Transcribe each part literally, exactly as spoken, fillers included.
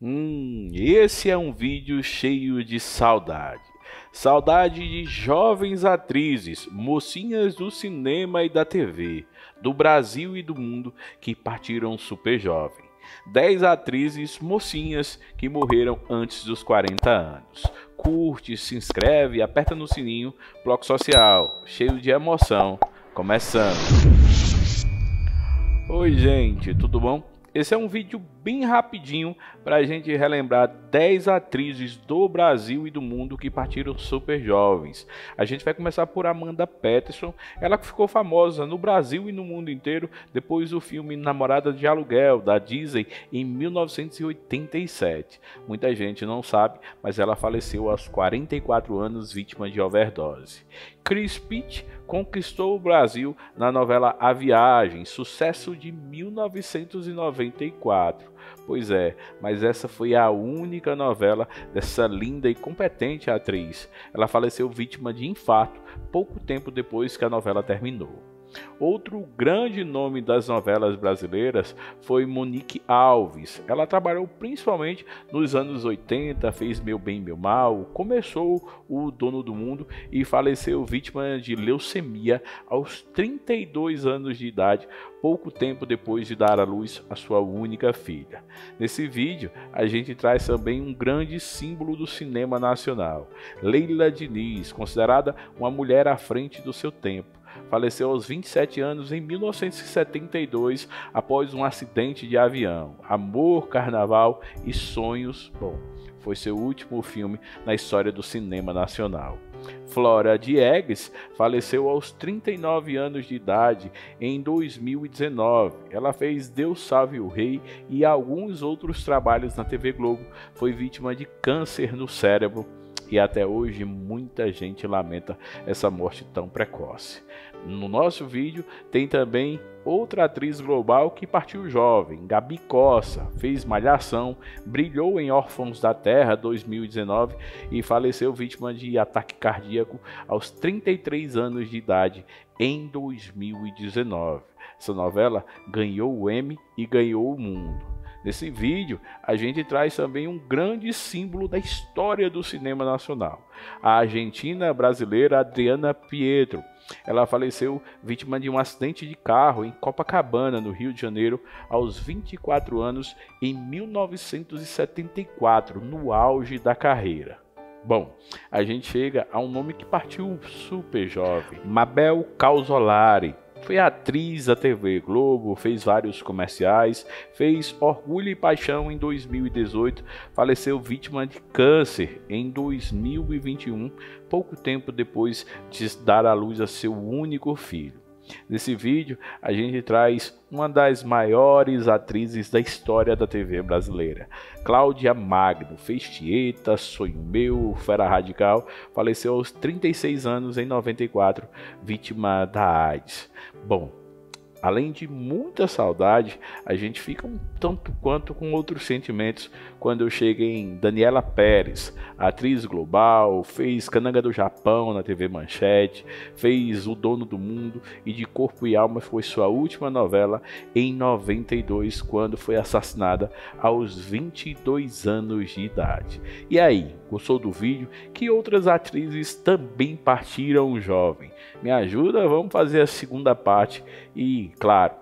Hum, esse é um vídeo cheio de saudade. Saudade de jovens atrizes, mocinhas do cinema e da T V, do Brasil e do mundo que partiram super jovem. dez atrizes mocinhas que morreram antes dos quarenta anos. Curte, se inscreve, aperta no sininho, Ploc Social, cheio de emoção, começando. Oi gente, tudo bom? Esse é um vídeo bem rapidinho para a gente relembrar dez atrizes do Brasil e do mundo que partiram super jovens. A gente vai começar por Amanda Peterson, ela que ficou famosa no Brasil e no mundo inteiro depois do filme Namorada de Aluguel, da Disney, em mil novecentos e oitenta e sete. Muita gente não sabe, mas ela faleceu aos quarenta e quatro anos, vítima de overdose. Chris Peach conquistou o Brasil na novela A Viagem, sucesso de mil novecentos e noventa e quatro. Pois é, mas essa foi a única novela dessa linda e competente atriz. Ela faleceu vítima de infarto pouco tempo depois que a novela terminou. Outro grande nome das novelas brasileiras foi Monique Alves. Ela trabalhou principalmente nos anos oitenta, fez Meu Bem, Meu Mal, começou O Dono do Mundo e faleceu vítima de leucemia aos trinta e dois anos de idade, pouco tempo depois de dar à luz a sua única filha. Nesse vídeo, a gente traz também um grande símbolo do cinema nacional, Leila Diniz, considerada uma mulher à frente do seu tempo. Faleceu aos vinte e sete anos em mil novecentos e setenta e dois após um acidente de avião. Amor, Carnaval e Sonhos, bom, foi seu último filme na história do cinema nacional. Flora Diegues faleceu aos trinta e nove anos de idade em dois mil e dezenove. Ela fez Deus Salve o Rei e alguns outros trabalhos na T V Globo. Foi vítima de câncer no cérebro. E até hoje muita gente lamenta essa morte tão precoce. No nosso vídeo tem também outra atriz global que partiu jovem, Gabi Costa, fez Malhação, brilhou em Órfãos da Terra dois mil e dezenove e faleceu vítima de ataque cardíaco aos trinta e três anos de idade em dois mil e dezenove. Essa novela ganhou o Emmy e ganhou o mundo. Nesse vídeo, a gente traz também um grande símbolo da história do cinema nacional, a argentina brasileira Adriana Prieto. Ela faleceu vítima de um acidente de carro em Copacabana, no Rio de Janeiro, aos vinte e quatro anos, em mil novecentos e setenta e quatro, no auge da carreira. Bom, a gente chega a um nome que partiu super jovem, Mabel Calsolari. Foi atriz da T V Globo, fez vários comerciais, fez Orgulho e Paixão em dois mil e dezoito, faleceu vítima de câncer em dois mil e vinte e um, pouco tempo depois de dar à luz a seu único filho. Nesse vídeo, a gente traz uma das maiores atrizes da história da T V brasileira. Cláudia Magno, fez Tieta, Sonho Meu, Fera Radical, faleceu aos trinta e seis anos em noventa e quatro, vítima da AIDS. Bom, além de muita saudade, a gente fica um tanto quanto com outros sentimentos quando eu chego em Daniela Pérez, atriz global, fez Kananga do Japão na T V Manchete, fez O Dono do Mundo e De Corpo e Alma foi sua última novela em noventa e dois, quando foi assassinada aos vinte e dois anos de idade. E aí, gostou do vídeo? Que outras atrizes também partiram jovem? Me ajuda, vamos fazer a segunda parte e claro,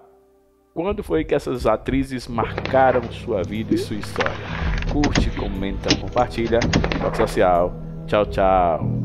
quando foi que essas atrizes marcaram sua vida e sua história? Curte, comenta, compartilha. Ploc Social. Tchau, tchau.